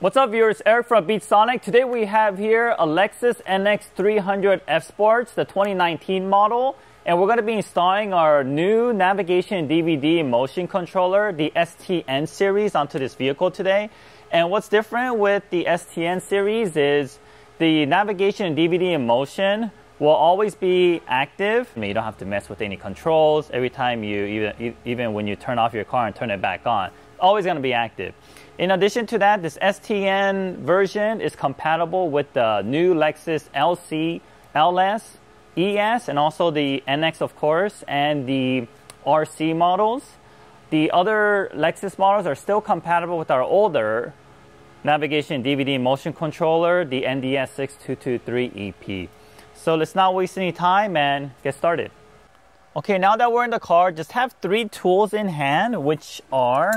What's up, viewers? Eric from BeatSonic. Today we have here a Lexus NX 300 F-Sports, the 2019 model, and we're going to be installing our new navigation DVD motion controller, the STN series, onto this vehicle today. And what's different with the STN series is the navigation DVD in motion will always be active. I mean, you don't have to mess with any controls every time you even when you turn off your car and turn it back on. Always going to be active. In addition to that, this STN version is compatible with the new Lexus LC-LS, ES, and also the NX, of course, and the RC models. The other Lexus models are still compatible with our older navigation DVD motion controller, the NDS6223EP. So let's not waste any time and get started. Okay, now that we're in the car, just have three tools in hand, which are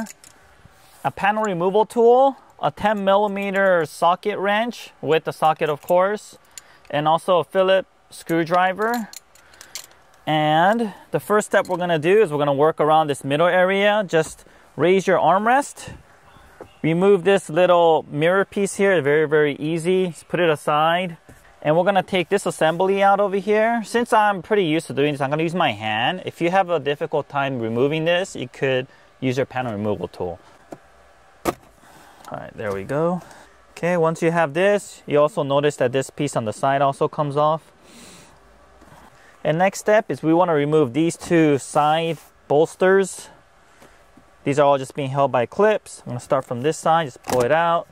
a panel removal tool, a 10mm socket wrench with the socket, of course, and also a Phillips screwdriver. And the first step we're going to do is we're going to work around this middle area. Just raise your armrest, remove this little mirror piece here, very easy. Just put it aside. And we're going to take this assembly out over here. Since I'm pretty used to doing this, I'm going to use my hand. If you have a difficult time removing this, you could use your panel removal tool. All right, there we go. Okay, once you have this, you also notice that this piece on the side also comes off. And next step is we want to remove these two side bolsters. These are all just being held by clips. I'm going to start from this side, just pull it out.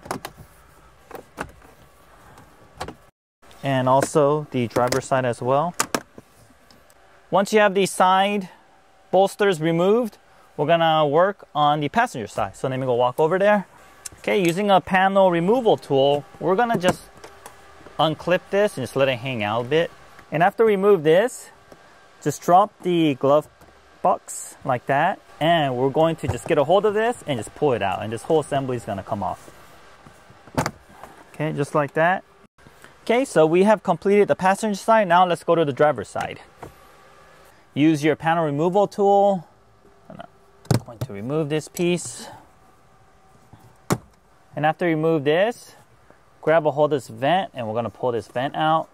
And also the driver's side as well. Once you have the side bolsters removed, we're gonna work on the passenger side. So let me go walk over there. Okay, using a panel removal tool, we're gonna just unclip this and just let it hang out a bit. And after we remove this, just drop the glove box like that. And we're going to just get a hold of this and just pull it out. And this whole assembly is gonna come off. Okay, just like that. Okay, so we have completed the passenger side. Now let's go to the driver's side. Use your panel removal tool. I'm going to remove this piece. And after you remove this, grab a hold of this vent and we're gonna pull this vent out.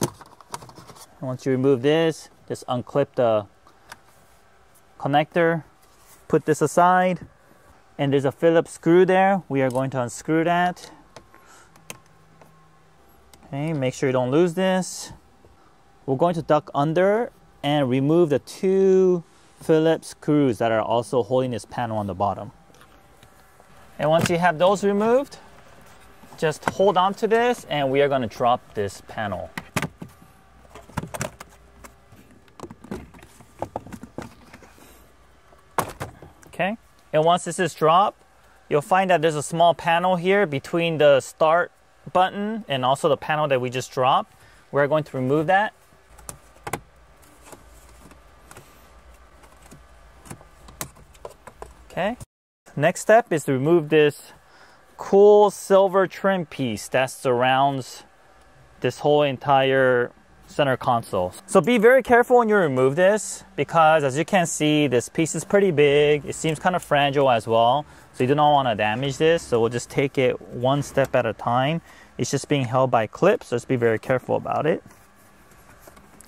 And once you remove this, just unclip the connector, put this aside. And there's a Phillips screw there. We are going to unscrew that. Okay, make sure you don't lose this. We're going to duck under and remove the two Phillips screws that are also holding this panel on the bottom. And once you have those removed, just hold on to this and we are going to drop this panel. Okay. And once this is dropped, you'll find that there's a small panel here between the start button and also the panel that we just dropped. We're going to remove that. Okay. Next step is to remove this cool silver trim piece that surrounds this whole entire center console. So be very careful when you remove this, because as you can see, this piece is pretty big. It seems kind of fragile as well, so you do not want to damage this. So we'll just take it one step at a time. It's just being held by clips, so just be very careful about it.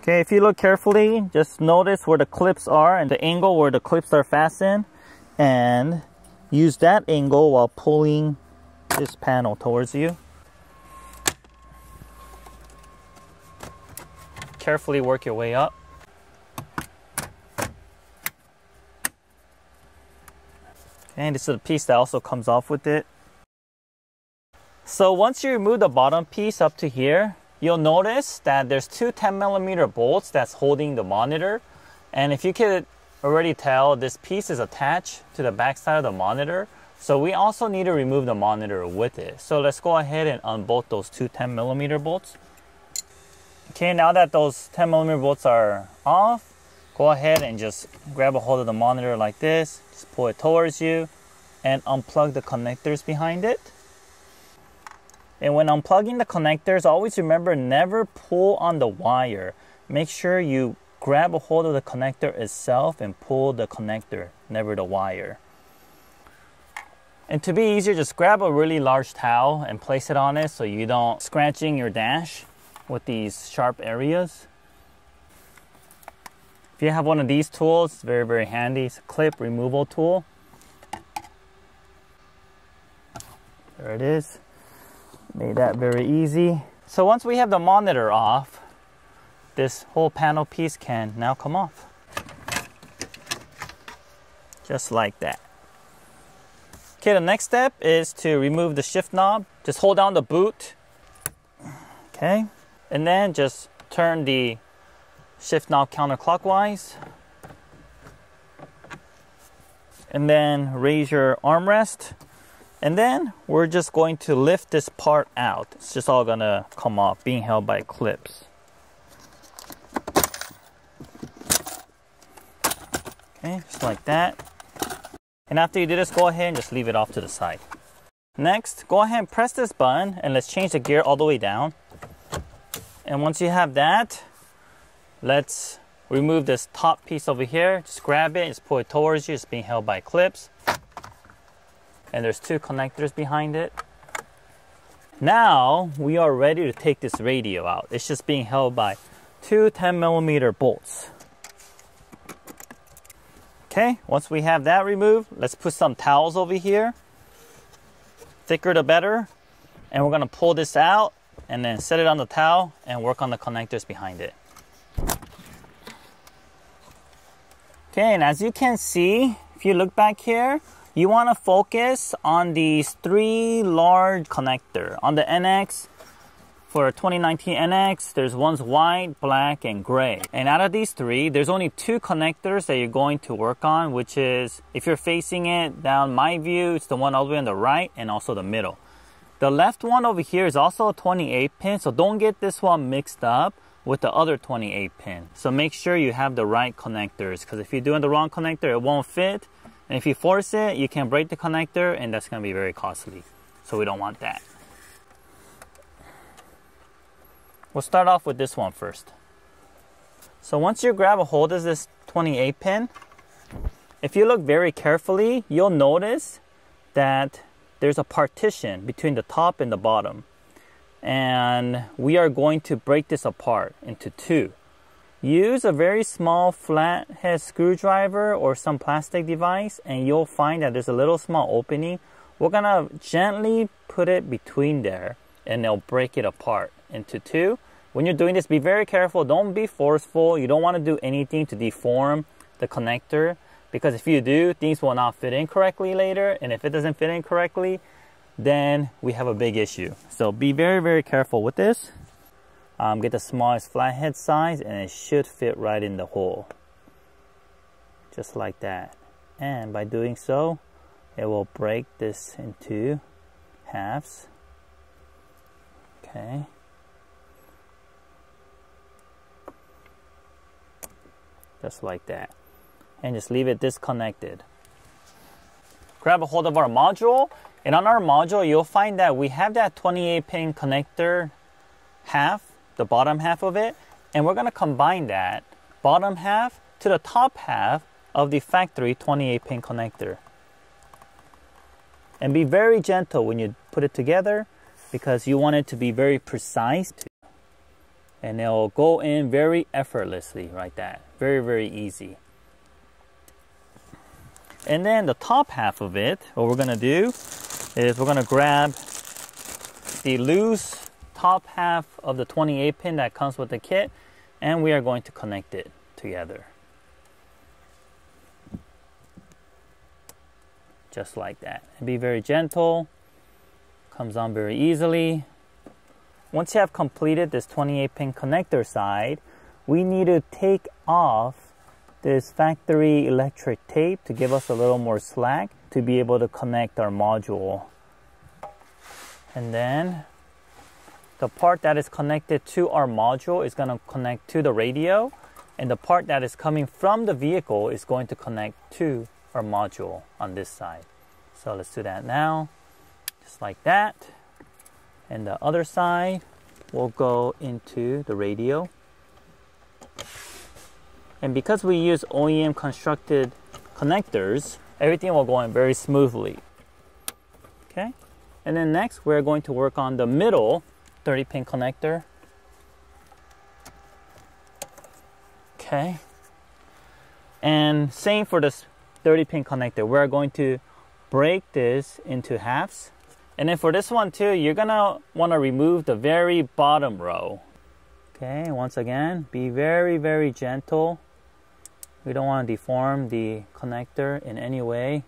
Okay, if you look carefully, just notice where the clips are and the angle where the clips are fastened, and use that angle while pulling this panel towards you. Carefully work your way up. And this is the piece that also comes off with it. So once you remove the bottom piece up to here, you'll notice that there's two 10mm bolts that's holding the monitor. And if you could already tell, this piece is attached to the back side of the monitor. So we also need to remove the monitor with it. So let's go ahead and unbolt those two 10mm bolts. Okay, now that those 10mm bolts are off, go ahead and just grab a hold of the monitor like this, just pull it towards you, and unplug the connectors behind it. And when unplugging the connectors, always remember never pull on the wire. Make sure you grab a hold of the connector itself and pull the connector, never the wire. And to be easier, just grab a really large towel and place it on it so you don't scratching your dash with these sharp areas. If you have one of these tools, it's very, very handy. It's a clip removal tool. There it is. Made that very easy. So once we have the monitor off, this whole panel piece can now come off. Just like that. Okay, the next step is to remove the shift knob. Just hold down the boot, okay? And then just turn the shift knob counterclockwise. And then raise your armrest. And then we're just going to lift this part out. It's just all gonna come off, being held by clips. Okay, just like that. And after you do this, go ahead and just leave it off to the side. Next, go ahead and press this button and let's change the gear all the way down. And once you have that, let's remove this top piece over here. Just grab it, just pull it towards you. It's being held by clips. And there's two connectors behind it. Now, we are ready to take this radio out. It's just being held by two 10mm bolts. Okay, once we have that removed, let's put some towels over here. Thicker the better. And we're gonna pull this out and then set it on the towel and work on the connectors behind it. Okay, and as you can see, if you look back here, you wanna focus on these three large connectors. On the NX, for 2019 NX, there's one's white, black, and gray. And out of these three, there's only two connectors that you're going to work on, which is, if you're facing it down my view, it's the one all the way on the right and also the middle. The left one over here is also a 28 pin, so don't get this one mixed up with the other 28 pin. So make sure you have the right connectors, because if you're doing the wrong connector, it won't fit. And if you force it, you can break the connector, and that's gonna be very costly. So we don't want that. We'll start off with this one first. So once you grab a hold of this 28 pin, if you look very carefully, you'll notice that there's a partition between the top and the bottom. And we are going to break this apart into two. Use a very small flathead screwdriver or some plastic device, and you'll find that there's a little small opening. We're gonna gently put it between there, and they'll break it apart into two. When you're doing this, be very careful. Don't be forceful. You don't want to do anything to deform the connector, because if you do, things will not fit in correctly later. And if it doesn't fit in correctly, then we have a big issue. So be very, very careful with this. Get the smallest flathead size, and it should fit right in the hole. Just like that. And by doing so, it will break this into halves. Okay. Just like that. And just leave it disconnected. Grab a hold of our module. And on our module, you'll find that we have that 28 pin connector half, the bottom half of it. And we're gonna combine that bottom half to the top half of the factory 28 pin connector. And be very gentle when you put it together, because you want it to be very precise. And it'll go in very effortlessly, like that. Very, very easy. And then the top half of it, what we're gonna do is we're gonna grab the loose top half of the 28 pin that comes with the kit, and we are going to connect it together. Just like that. And be very gentle. Comes on very easily. Once you have completed this 28 pin connector side, we need to take off this factory electric tape to give us a little more slack to be able to connect our module. And then the part that is connected to our module is going to connect to the radio, and the part that is coming from the vehicle is going to connect to our module on this side. So let's do that now, just like that. And the other side will go into the radio. And because we use OEM constructed connectors, everything will go in very smoothly. Okay, and then next we're going to work on the middle 30-pin connector. Okay, and same for this 30-pin connector. We're going to break this into halves. And then for this one too, you're gonna want to remove the very bottom row. Okay, once again, be very, very gentle. We don't want to deform the connector in any way.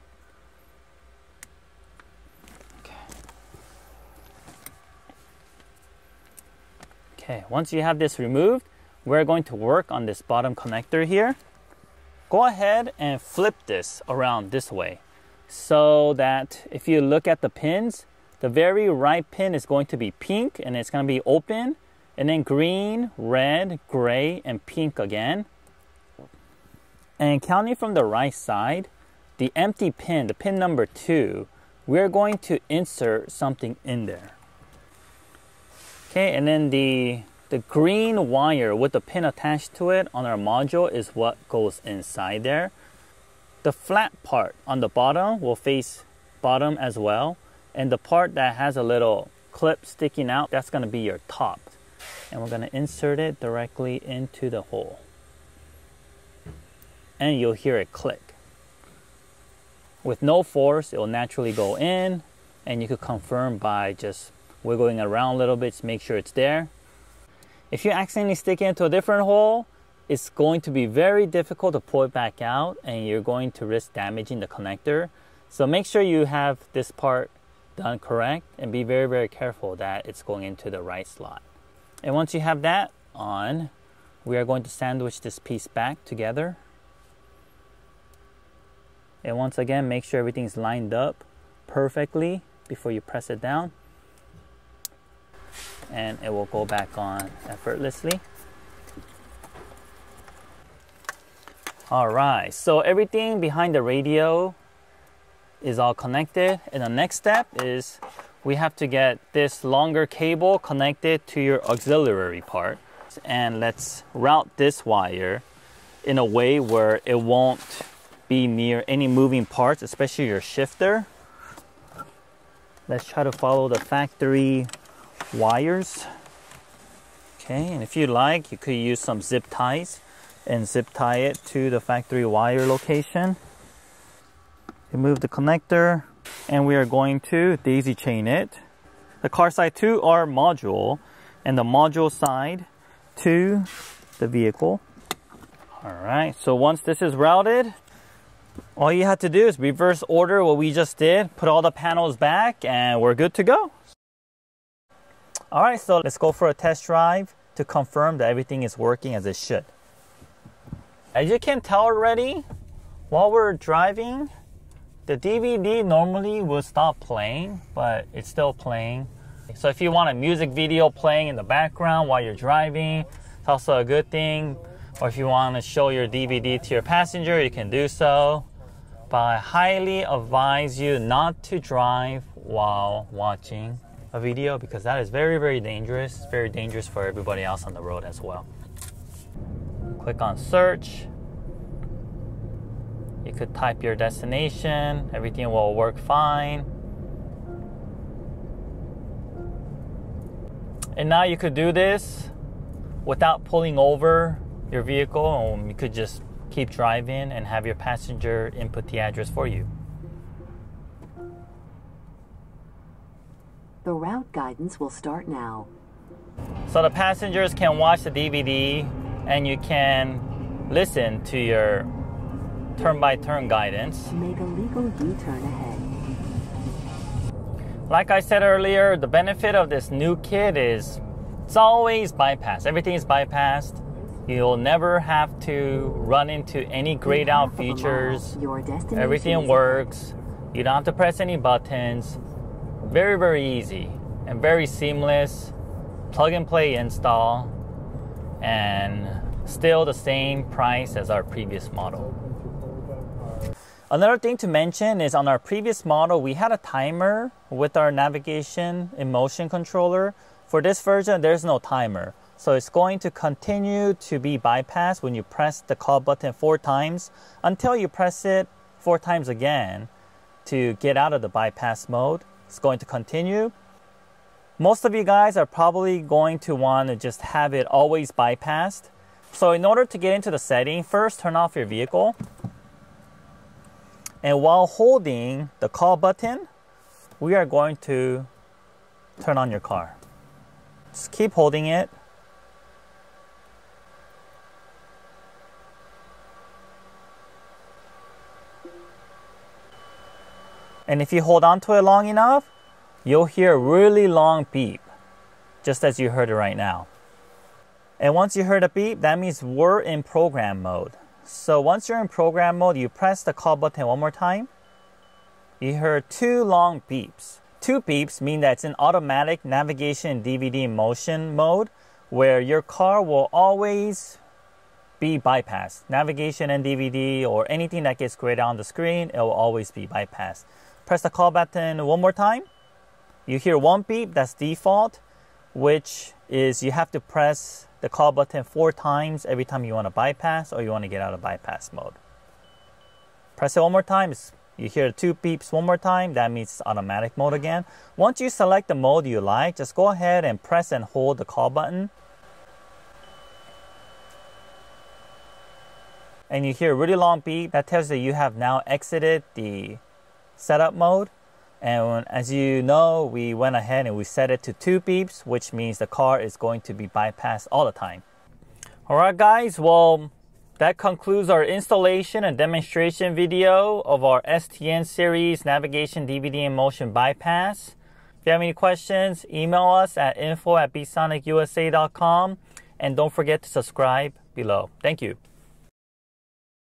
Okay, once you have this removed, we're going to work on this bottom connector here. Go ahead and flip this around this way, so that if you look at the pins, the very right pin is going to be pink and it's going to be open, and then green, red, gray, and pink again. And counting from the right side, the empty pin, the pin number 2, we're going to insert something in there. Okay, and then the green wire with the pin attached to it on our module is what goes inside there. The flat part on the bottom will face bottom as well, and the part that has a little clip sticking out, that's going to be your top. And we're going to insert it directly into the hole. And you'll hear it click. With no force, it will naturally go in, and you could confirm by just wiggling around a little bit to make sure it's there. If you accidentally stick it into a different hole, it's going to be very difficult to pull it back out, and you're going to risk damaging the connector. So make sure you have this part done correct, and be very, very careful that it's going into the right slot. And once you have that on, we are going to sandwich this piece back together. And once again, make sure everything's lined up perfectly before you press it down. And it will go back on effortlessly. Alright, so everything behind the radio is all connected, and the next step is we have to get this longer cable connected to your auxiliary part. And let's route this wire in a way where it won't be near any moving parts, especially your shifter. Let's try to follow the factory wires. Okay, and if you like, you could use some zip ties and zip tie it to the factory wire location. Remove the connector, and we are going to daisy chain it. The car side to our module, and the module side to the vehicle. Alright, so once this is routed, all you have to do is reverse order what we just did, put all the panels back, and we're good to go. Alright, so let's go for a test drive to confirm that everything is working as it should. As you can tell already, while we're driving, the DVD normally will stop playing, but it's still playing. So if you want a music video playing in the background while you're driving, it's also a good thing. Or if you want to show your DVD to your passenger, you can do so. But I highly advise you not to drive while watching a video, because that is very, very dangerous. Very dangerous for everybody else on the road as well. Click on search. You could type your destination. Everything will work fine. And now you could do this without pulling over your vehicle, and you could just keep driving and have your passenger input the address for you. The route guidance will start now. So the passengers can watch the DVD, and you can listen to your turn-by-turn guidance. Make a legal U-turn ahead. Like I said earlier, the benefit of this new kit is it's always bypassed. Everything is bypassed. You'll never have to run into any grayed out features. Everything works. You don't have to press any buttons. Very, very easy and very seamless. Plug and play install, and still the same price as our previous model. Another thing to mention is on our previous model, we had a timer with our navigation and motion controller. For this version, there's no timer. So it's going to continue to be bypassed when you press the call button 4 times until you press it 4 times again to get out of the bypass mode. It's going to continue. Most of you guys are probably going to want to just have it always bypassed. So in order to get into the setting, first turn off your vehicle. And while holding the call button, we are going to turn on your car. Just keep holding it. And if you hold on to it long enough, you'll hear a really long beep, just as you heard it right now. And once you heard a beep, that means we're in program mode. So once you're in program mode, you press the call button one more time. You heard two long beeps. Two beeps mean that it's in automatic navigation DVD motion mode, where your car will always be bypassed. Navigation and DVD or anything that gets created on the screen, it will always be bypassed. Press the call button one more time. You hear one beep, that's default, which is you have to press the call button 4 times every time you want to bypass or you want to get out of bypass mode. Press it one more time. You hear 2 beeps one more time. That means it's automatic mode again. Once you select the mode you like, just go ahead and press and hold the call button. And you hear a really long beep. That tells you that you have now exited the setup mode. And as you know, we went ahead and we set it to 2 beeps, which means the car is going to be bypassed all the time. Alright guys, well, that concludes our installation and demonstration video of our STN series navigation DVD in motion bypass. If you have any questions, email us at info@beatsonicusa.com, and don't forget to subscribe below. Thank you.